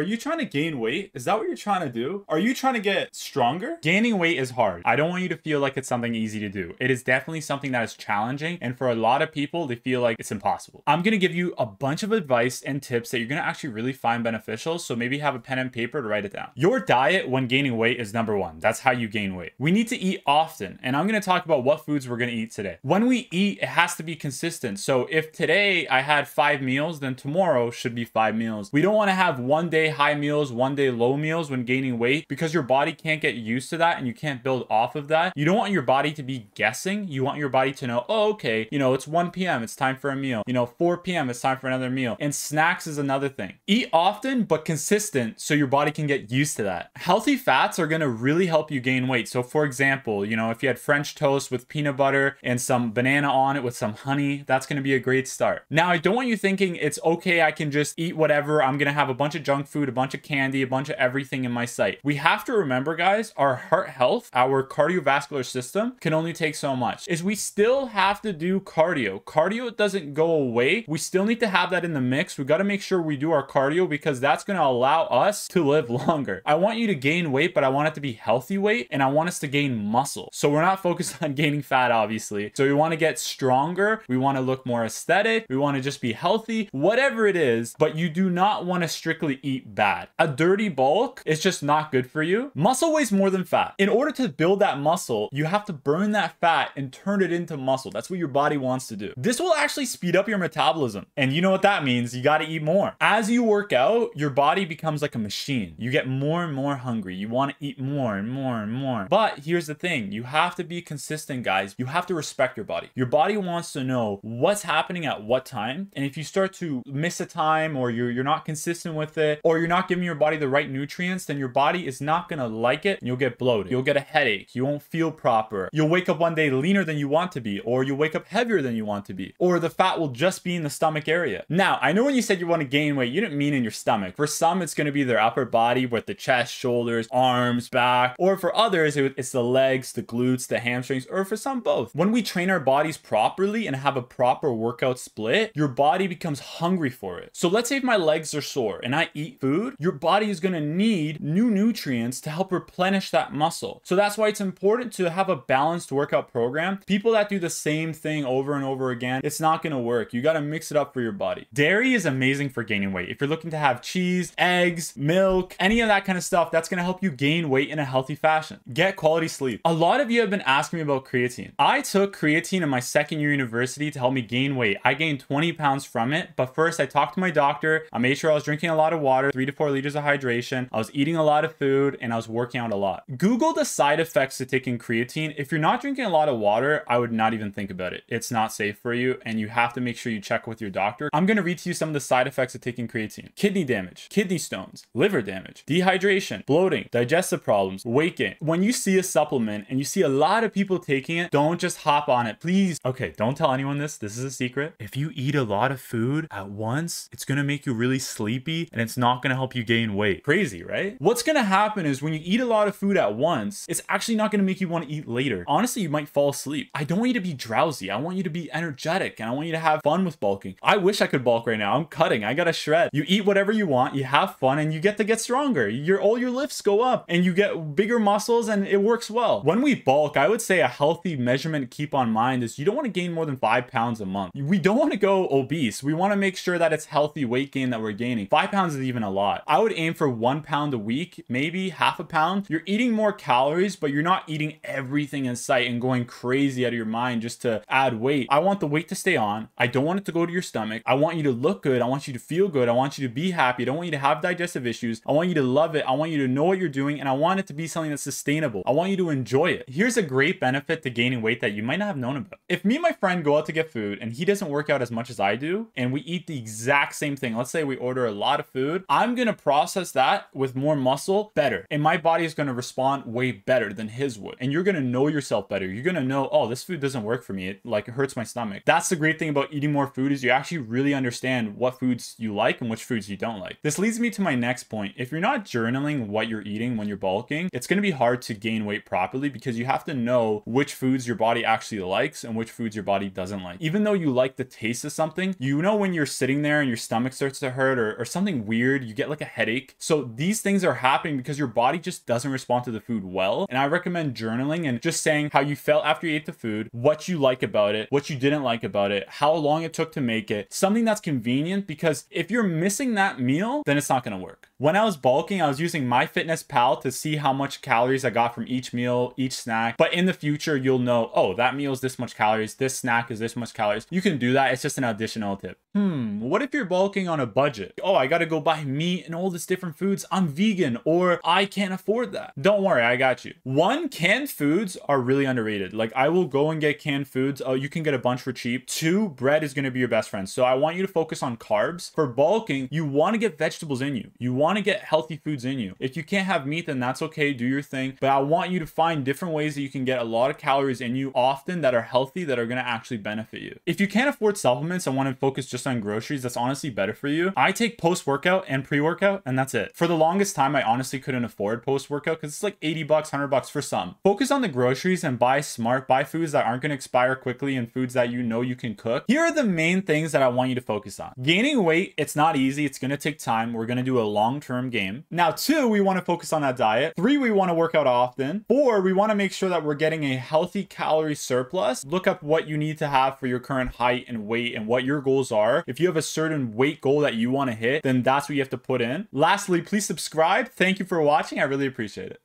Are you trying to gain weight? Is that what you're trying to do? Are you trying to get stronger? Gaining weight is hard. I don't want you to feel like it's something easy to do. It is definitely something that is challenging. And for a lot of people, they feel like it's impossible. I'm going to give you a bunch of advice and tips that you're going to actually really find beneficial. So maybe have a pen and paper to write it down. Your diet when gaining weight is number one. That's how you gain weight. We need to eat often. And I'm going to talk about what foods we're going to eat today. When we eat, it has to be consistent. So if today I had 5 meals, then tomorrow should be 5 meals. We don't want to have one day high meals, one day low meals when gaining weight, because your body can't get used to that and you can't build off of that. You don't want your body to be guessing. You want your body to know, oh, okay, you know, it's 1 p.m. it's time for a meal. You know, 4 p.m. it's time for another meal. And snacks is another thing. Eat often, but consistent, so your body can get used to that. Healthy fats are going to really help you gain weight. So for example, you know, if you had French toast with peanut butter and some banana on it with some honey, that's going to be a great start. Now, I don't want you thinking it's okay, I can just eat whatever. I'm going to have a bunch of junk food, a bunch of candy, a bunch of everything in my sight. We have to remember, guys, our heart health, our cardiovascular system can only take so much. Is we still have to do cardio. Cardio doesn't go away. We still need to have that in the mix. We got to make sure we do our cardio because that's going to allow us to live longer. I want you to gain weight, but I want it to be healthy weight and I want us to gain muscle. So we're not focused on gaining fat, obviously. So we want to get stronger. We want to look more aesthetic. We want to just be healthy, whatever it is, but you do not want to strictly eat bad. A dirty bulk is just not good for you. Muscle weighs more than fat. In order to build that muscle, you have to burn that fat and turn it into muscle. That's what your body wants to do. This will actually speed up your metabolism. And you know what that means? You got to eat more. As you work out, your body becomes like a machine. You get more and more hungry. You want to eat more and more and more. But here's the thing. You have to be consistent, guys. You have to respect your body. Your body wants to know what's happening at what time. And if you start to miss a time or you're not consistent with it, or you're not giving your body the right nutrients, then your body is not going to like it. And you'll get bloated. You'll get a headache. You won't feel proper. You'll wake up one day leaner than you want to be, or you'll wake up heavier than you want to be, or the fat will just be in the stomach area. Now, I know when you said you want to gain weight, you didn't mean in your stomach. For some, it's going to be their upper body with the chest, shoulders, arms, back, or for others, it's the legs, the glutes, the hamstrings, or for some, both. When we train our bodies properly and have a proper workout split, your body becomes hungry for it. So let's say if my legs are sore and I eat food, your body is going to need new nutrients to help replenish that muscle. So that's why it's important to have a balanced workout program. People that do the same thing over and over again, it's not going to work. You got to mix it up for your body. Dairy is amazing for gaining weight. If you're looking to have cheese, eggs, milk, any of that kind of stuff, that's going to help you gain weight in a healthy fashion. Get quality sleep. A lot of you have been asking me about creatine. I took creatine in my second year of university to help me gain weight. I gained 20 pounds from it, but first I talked to my doctor. I made sure I was drinking a lot of water, 3 to 4 liters of hydration. I was eating a lot of food and I was working out a lot. Google the side effects to taking creatine. If you're not drinking a lot of water, I would not even think about it. It's not safe for you and you have to make sure you check with your doctor. I'm going to read to you some of the side effects of taking creatine. Kidney damage, kidney stones, liver damage, dehydration, bloating, digestive problems, weight gain. When you see a supplement and you see a lot of people taking it, don't just hop on it, please. Okay, don't tell anyone this. This is a secret. If you eat a lot of food at once, it's going to make you really sleepy and it's not going to help you gain weight. Crazy, right? What's going to happen is when you eat a lot of food at once, it's actually not going to make you want to eat later. Honestly, you might fall asleep. I don't want you to be drowsy. I want you to be energetic and I want you to have fun with bulking. I wish I could bulk right now. I'm cutting. I got to shred. You eat whatever you want, you have fun, and you get to get stronger. All your lifts go up and you get bigger muscles and it works well. When we bulk, I would say a healthy measurement to keep on mind is you don't want to gain more than 5 pounds a month. We don't want to go obese. We want to make sure that it's healthy weight gain that we're gaining. 5 pounds is even a lot. I would aim for 1 pound a week, maybe half a pound. You're eating more calories, but you're not eating everything in sight and going crazy out of your mind just to add weight. I want the weight to stay on. I don't want it to go to your stomach. I want you to look good. I want you to feel good. I want you to be happy. I don't want you to have digestive issues. I want you to love it. I want you to know what you're doing and I want it to be something that's sustainable. I want you to enjoy it. Here's a great benefit to gaining weight that you might not have known about. If me and my friend go out to get food and he doesn't work out as much as I do and we eat the exact same thing, let's say we order a lot of food, I'm going to process that with more muscle better and my body is going to respond way better than his would. And you're going to know yourself better. You're going to know, oh, this food doesn't work for me. It hurts my stomach. That's the great thing about eating more food is you actually really understand what foods you like and which foods you don't like. This leads me to my next point. If you're not journaling what you're eating when you're bulking, it's going to be hard to gain weight properly because you have to know which foods your body actually likes and which foods your body doesn't like. Even though you like the taste of something, you know when you're sitting there and your stomach starts to hurt or something weird, you get like a headache. So these things are happening because your body just doesn't respond to the food well. And I recommend journaling and just saying how you felt after you ate the food, what you like about it, what you didn't like about it, how long it took to make it, something that's convenient, because if you're missing that meal, then it's not going to work. When I was bulking, I was using MyFitnessPal to see how much calories I got from each meal, each snack. But in the future, you'll know, oh, that meal is this much calories, this snack is this much calories. You can do that. It's just an additional tip. What if you're bulking on a budget? Oh, I got to go buy meat and all this different foods. I'm vegan, or I can't afford that. Don't worry, I got you. One, canned foods are really underrated. Like, I will go and get canned foods. Oh, you can get a bunch for cheap. Two, bread is going to be your best friend. So I want you to focus on carbs. For bulking, you want to get vegetables in you. You want to get healthy foods in you. If you can't have meat, then that's okay. Do your thing. But I want you to find different ways that you can get a lot of calories in you often that are healthy, that are going to actually benefit you. If you can't afford supplements and want to focus just on groceries, that's honestly better for you. I take post-workout and pre-workout, and that's it. For the longest time, I honestly couldn't afford post-workout because it's like 80 bucks, 100 bucks for some. Focus on the groceries and buy smart, buy foods that aren't going to expire quickly and foods that you know you can cook. Here are the main things that I want you to focus on. Gaining weight, it's not easy. It's going to take time. We're going to do a long-term game. Now, 2, we want to focus on that diet. 3, we want to work out often. 4, we want to make sure that we're getting a healthy calorie surplus. Look up what you need to have for your current height and weight and what your goals are. If you have a certain weight goal that you want to hit, then that's what you have to put in. Lastly, please subscribe. Thank you for watching. I really appreciate it.